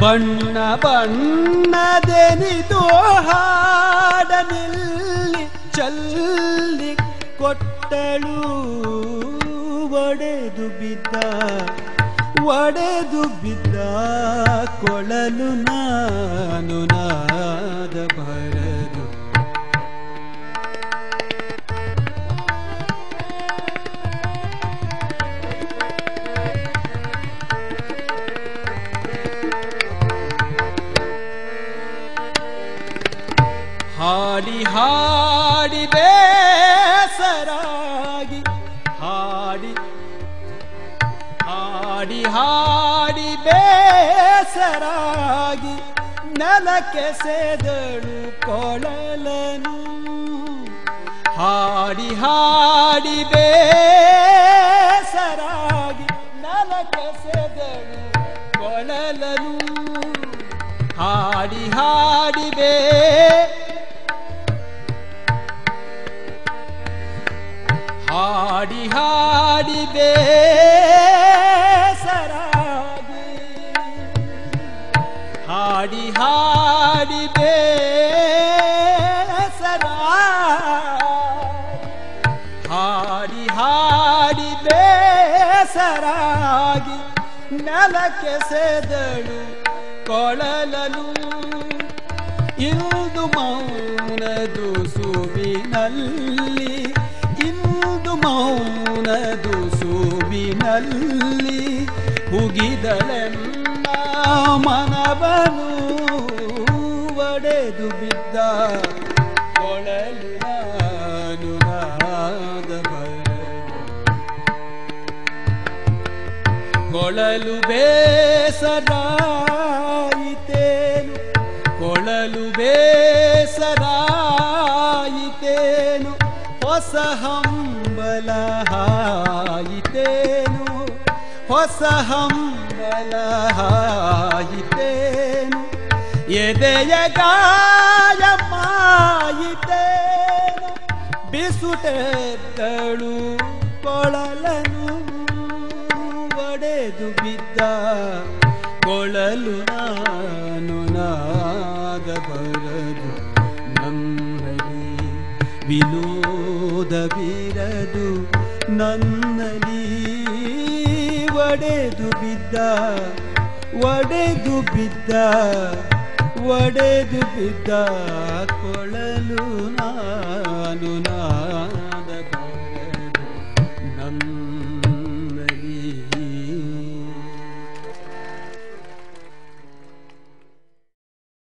ಬಣ್ಣ ಬಣ್ಣದೆನಿದು ಹಾಡನಿಲ್ಲ ಒಡೆದು ಬಿದ್ದ ಕೊಳಲು ನಾನು ನಾದ ಬರದು ಹಾಡಿ ಹಾಡಿ ಬೇಸರಾಗಿ ಹಾಡಿ ಹಾಡಿ ಹಾಡಿ ಬೇಸರಾಗಿ ನೆಲಕ್ಕೆ ಸೇದಳು ಕೊಳಲನು ಹಾಡಿ ಹಾಡಿ ಬೇಸರಾಗಿ ನೆಲಕ್ಕೆ ಸೇದಳು ಕೊಳಲನು ಹಾಡಿ ಹಾಡಿ ಬೇ ಹಾಡಿ ಹಾಡಿ ಬೇ ಹಾಡಿ ಹಾಡಿ ಬೇಸರಾಗಿ ಹಾಡಿ ಹಾಡಿ ಬೇಸರಾಗಿ ನೆಲಕ್ಕೆ ಸೇದಳು ಕೊಳಲನು ಇಂದು ಮೌನದು ಸುಬಿನಲ್ಲಿ ಇಂದು ಮೌನದು ಸುಬಿನಲ್ಲಿ ಮುಗಿದಳೆನ್ನ ಮನವನು ಒಡೆದು ಬಿದ್ದ ಕೊಳಲು ನಾನು ನಾದ ಕೊಳಲು ಬೇಸರಾಯಿತೇನು ಕೊಳಲು ಬೇಸರಾಯಿತೇನು ಹೊಸ ಹಂಬಲ ಆಯಿತೇನು ಹೊಸ ಹಂಬಲಾಯಿತೇನು ಎದೆಯ ಗಾಯ ಮಾಯಿತೇನು ಬಿಸುಟೆದ್ದಳು ಕೊಳಲನು ಒಡೆದು ಬಿದ್ದ ಕೊಳಲು ನಾನು ನಾದ ಬರದು ನನ್ನಲ್ಲಿ ವಿನೋದ ಬಿರದು ನನ್ನಲ್ಲಿ ಒಡೆದು ಬಿದ್ದ ಒಡೆದು ಬಿದ್ದ ಒಡೆದು ಬಿದ್ದ ಕೊಳಲು ನಾನು